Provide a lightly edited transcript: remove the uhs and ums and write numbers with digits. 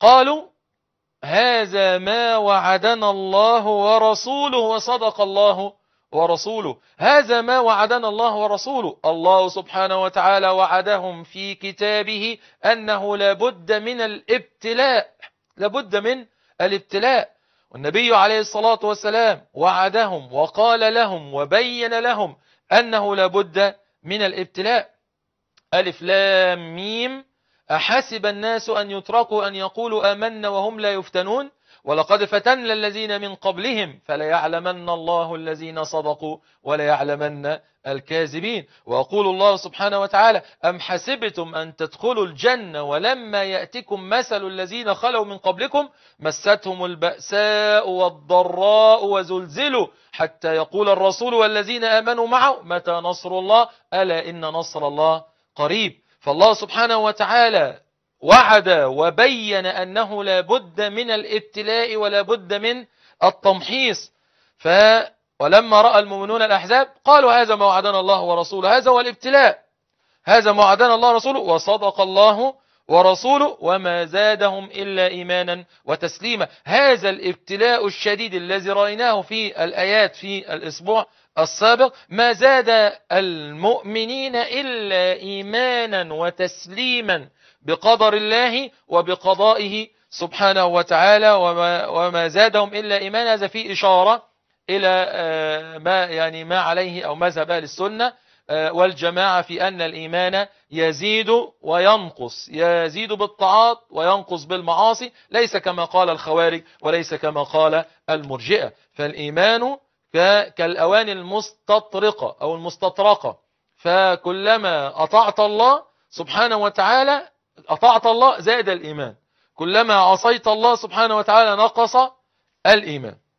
قالوا هذا ما وعدنا الله ورسوله وصدق الله ورسوله. هذا ما وعدنا الله ورسوله. الله سبحانه وتعالى وعدهم في كتابه أنه لابد من الابتلاء، لابد من الابتلاء. والنبي عليه الصلاة والسلام وعدهم وقال لهم وبين لهم أنه لابد من الابتلاء. ألف لام ميم. أحسب الناس أن يتركوا أن يقولوا آمنا وهم لا يفتنون ولقد فتنا الذين من قبلهم فليعلمن الله الذين صدقوا وليعلمن الكاذبين. ويقول الله سبحانه وتعالى أم حسبتم أن تدخلوا الجنة ولما يأتكم مثل الذين خلوا من قبلكم مستهم البأساء والضراء وزلزلوا حتى يقول الرسول والذين آمنوا معه متى نصر الله ألا إن نصر الله قريب. فالله سبحانه وتعالى وعد وبين أنه لا بد من الابتلاء ولا بد من التمحيص. ولما رأى المؤمنون الأحزاب قالوا هذا ما وعدنا الله ورسوله، هذا هو الابتلاء، هذا ما وعدنا الله ورسوله وصدق الله ورسوله وما زادهم إلا إيمانا وتسليما. هذا الابتلاء الشديد الذي رأيناه في الآيات في الأسبوع السابق ما زاد المؤمنين إلا إيمانا وتسليما بقدر الله وبقضائه سبحانه وتعالى وما زادهم إلا إيمانا. هذا فيه إشارة إلى ما عليه أو مذهب أهل السنة والجماعة في أن الإيمان يزيد وينقص، يزيد بالطاعات وينقص بالمعاصي، ليس كما قال الخوارج وليس كما قال المرجئة. فالإيمان كالأوان المستطرقة أو المستطرقة، فكلما أطعت الله سبحانه وتعالى أطعت الله زاد الإيمان، كلما عصيت الله سبحانه وتعالى نقص الإيمان.